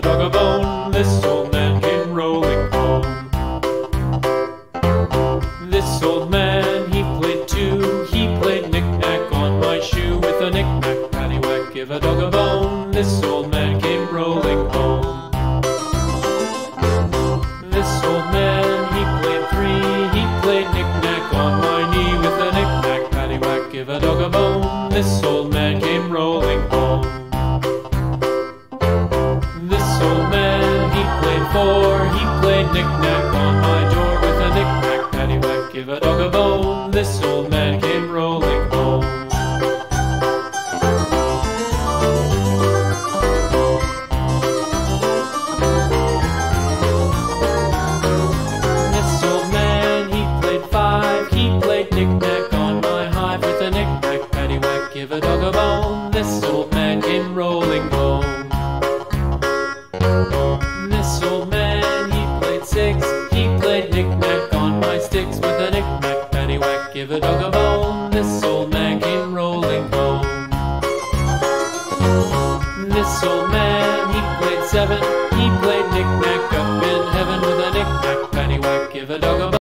a dog a bone, this old man came rolling home. This old man, he played two, he played knick-knack on my shoe with a knick-knack, paddywhack, give a dog a bone, this old man came rolling home. This old man, he played three, he played knick-knack on my knee with a knick-knack, paddywhack, give a dog a bone, this old man came rolling home. He played knick-knack on my door with a knick-knack, paddywhack, give a dog a bone, this old man came rolling home. This old man, he played five, he played knick-knack on my hive with a knick-knack, paddywhack, give a dog a bone, this old man came rolling home. This old man, he played six, he played knick-knack on my sticks with a knick-knack, paddywhack, give a dog a bone, this old man came rolling home. This old man, he played seven,